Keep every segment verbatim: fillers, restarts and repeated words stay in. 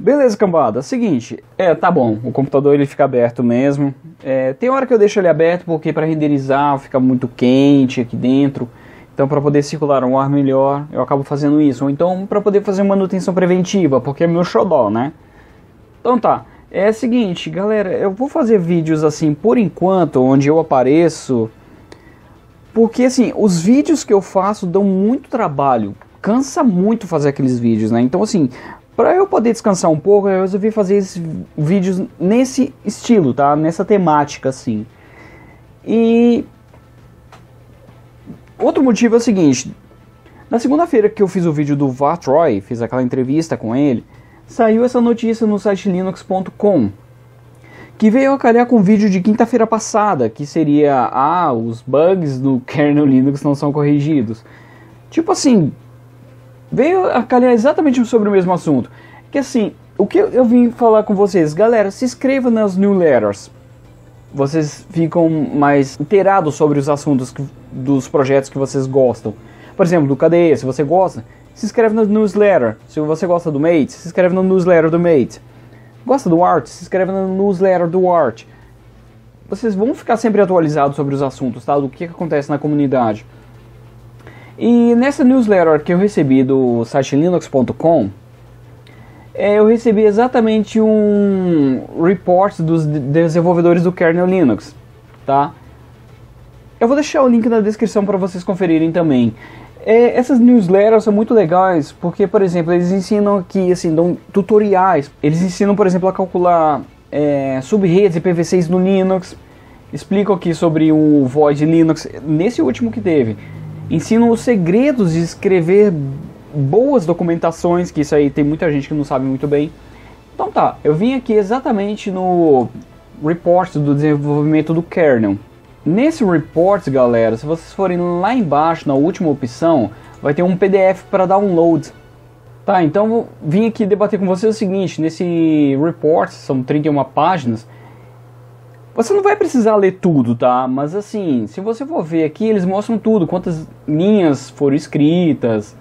Beleza, cambada, seguinte, é, tá bom, o computador ele fica aberto mesmo, é, tem hora que eu deixo ele aberto porque para renderizar fica muito quente aqui dentro, então para poder circular um ar melhor eu acabo fazendo isso, ou então para poder fazer manutenção preventiva, porque é meu xodó, né? Então tá, é o seguinte, galera, eu vou fazer vídeos assim por enquanto, onde eu apareço, porque assim, os vídeos que eu faço dão muito trabalho, cansa muito fazer aqueles vídeos, né? Então assim... Para eu poder descansar um pouco, eu resolvi fazer esses vídeos nesse estilo, tá? Nessa temática, assim. E... outro motivo é o seguinte. Na segunda-feira que eu fiz o vídeo do Vartroy, fiz aquela entrevista com ele, saiu essa notícia no site linux ponto com, que veio a calhar com o vídeo de quinta-feira passada, que seria, ah, os bugs do kernel Linux não são corrigidos. Tipo assim... veio a calhar exatamente sobre o mesmo assunto. Que assim, o que eu vim falar com vocês, galera, se inscreva nas newsletters. Vocês ficam mais inteirados sobre os assuntos que, dos projetos que vocês gostam. Por exemplo, do K D E, se você gosta, se inscreve na newsletter. Se você gosta do MATE, se inscreve na newsletter do MATE. Gosta do ART, se inscreve na newsletter do ART. Vocês vão ficar sempre atualizados sobre os assuntos, tá? Do que, que acontece na comunidade. E nessa newsletter que eu recebi do site linux ponto com, eu recebi exatamente um report dos desenvolvedores do kernel Linux, tá? Eu vou deixar o link na descrição para vocês conferirem também. É, essas newsletters são muito legais porque, por exemplo, eles ensinam aqui, assim, dão tutoriais. Eles ensinam, por exemplo, a calcular é, subredes e P V Cs no Linux. Explicam aqui sobre o Void Linux, nesse último que teve. Ensinam os segredos de escrever boas documentações, que isso aí tem muita gente que não sabe muito bem. Então tá, eu vim aqui exatamente no report do desenvolvimento do kernel. Nesse report, galera, se vocês forem lá embaixo, na última opção, vai ter um P D F para download. Tá, então vim aqui debater com vocês o seguinte, nesse report, são trinta e uma páginas. Você não vai precisar ler tudo, tá? Mas assim, se você for ver aqui, eles mostram tudo. Quantas linhas foram escritas,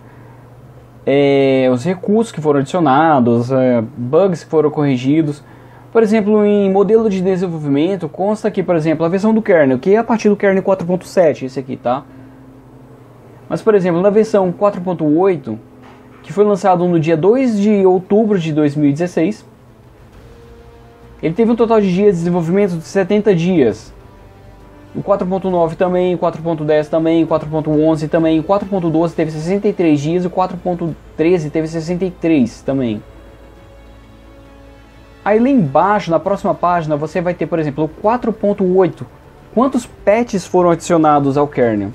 é, os recursos que foram adicionados, é, bugs que foram corrigidos. Por exemplo, em modelo de desenvolvimento, consta aqui, por exemplo, a versão do kernel, que é a partir do kernel quatro ponto sete, esse aqui, tá? Mas, por exemplo, na versão quatro ponto oito, que foi lançado no dia dois de outubro de dois mil e dezesseis... ele teve um total de dias de desenvolvimento de setenta dias. O quatro ponto nove também, o quatro ponto dez também, o quatro ponto onze também, o quatro ponto doze teve sessenta e três dias, o quatro ponto treze teve sessenta e três também. Aí lá embaixo, na próxima página, você vai ter, por exemplo, o quatro ponto oito. Quantos patches foram adicionados ao kernel?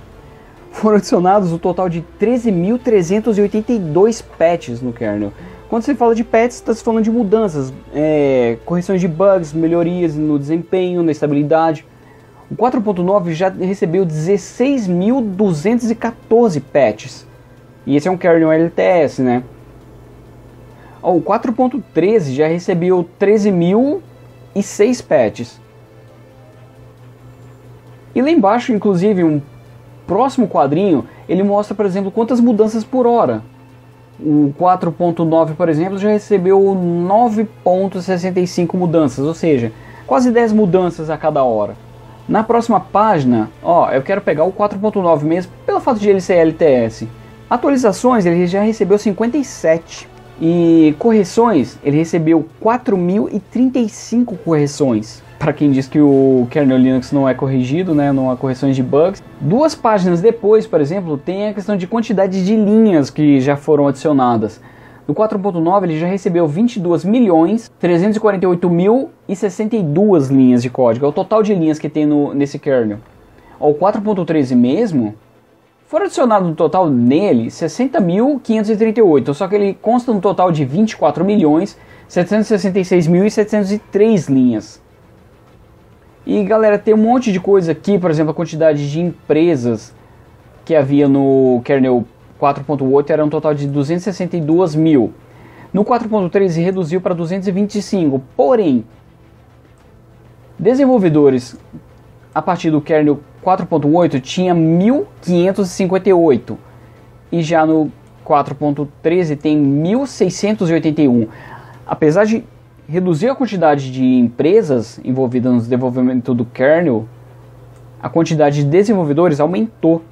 Foram adicionados o um total de treze mil trezentos e oitenta e dois patches no kernel. Quando você fala de patches, está se falando de mudanças, é, correções de bugs, melhorias no desempenho, na estabilidade. O quatro ponto nove já recebeu dezesseis mil duzentos e quatorze patches. E esse é um kernel L T S, né? Oh, o quatro ponto treze já recebeu treze mil e seis patches. E lá embaixo, inclusive, um próximo quadrinho, ele mostra, por exemplo, quantas mudanças por hora. O quatro ponto nove, por exemplo, já recebeu nove ponto sessenta e cinco mudanças, ou seja, quase dez mudanças a cada hora. Na próxima página, ó, eu quero pegar o quatro ponto nove mesmo, pelo fato de ele ser L T S. Atualizações, ele já recebeu cinquenta e sete. E correções, ele recebeu quatro mil e trinta e cinco correções. Para quem diz que o kernel Linux não é corrigido, né, não há correções de bugs. Duas páginas depois, por exemplo, tem a questão de quantidade de linhas que já foram adicionadas. No quatro ponto nove ele já recebeu vinte e dois milhões trezentos e quarenta e oito mil e sessenta e duas linhas de código. É o total de linhas que tem no, nesse kernel. O quatro ponto treze mesmo, foram adicionados no total nele sessenta mil quinhentos e trinta e oito, só que ele consta no total de vinte e quatro milhões setecentos e sessenta e seis mil setecentos e três linhas. E galera, tem um monte de coisa aqui, por exemplo, a quantidade de empresas que havia no kernel quatro ponto oito era um total de duzentos e sessenta e duas mil. No quatro ponto treze reduziu para duzentos e vinte e cinco, porém, desenvolvedores a partir do kernel quatro ponto oito tinha mil quinhentos e cinquenta e oito e já no quatro ponto treze tem mil seiscentos e oitenta e um. apesar de reduzir a quantidade de empresas envolvidas no desenvolvimento do kernel, a quantidade de desenvolvedores aumentou.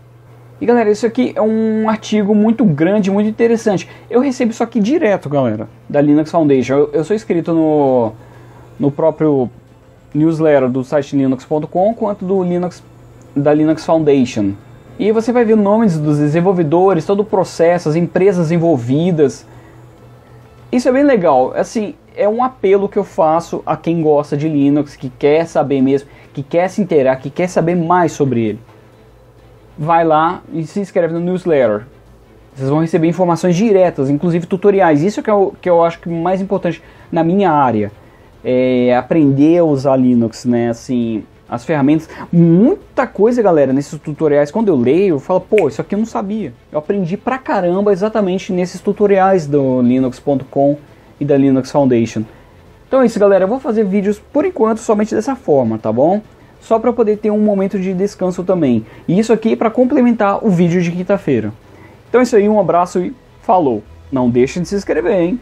E galera, isso aqui é um artigo muito grande, muito interessante. Eu recebo isso aqui direto, galera, da Linux Foundation. Eu, eu sou inscrito no, no próprio newsletter do site linux ponto com, quanto do Linux, da Linux Foundation. E você vai ver nomes dos desenvolvedores, todo o processo, as empresas envolvidas. Isso é bem legal, assim, é um apelo que eu faço a quem gosta de Linux, que quer saber mesmo, que quer se inteirar, que quer saber mais sobre ele. Vai lá e se inscreve no newsletter. Vocês vão receber informações diretas, inclusive tutoriais. Isso que eu, que eu acho que é o mais importante na minha área. É aprender a usar Linux, né, assim, as ferramentas. Muita coisa, galera, nesses tutoriais, quando eu leio, eu falo, pô, isso aqui eu não sabia. Eu aprendi pra caramba exatamente nesses tutoriais do linux ponto com e da Linux Foundation. Então é isso, galera, eu vou fazer vídeos, por enquanto, somente dessa forma, tá bom? Só pra poder ter um momento de descanso também. E isso aqui é pra complementar o vídeo de quinta-feira. Então é isso aí, um abraço e falou! Não deixem de se inscrever, hein?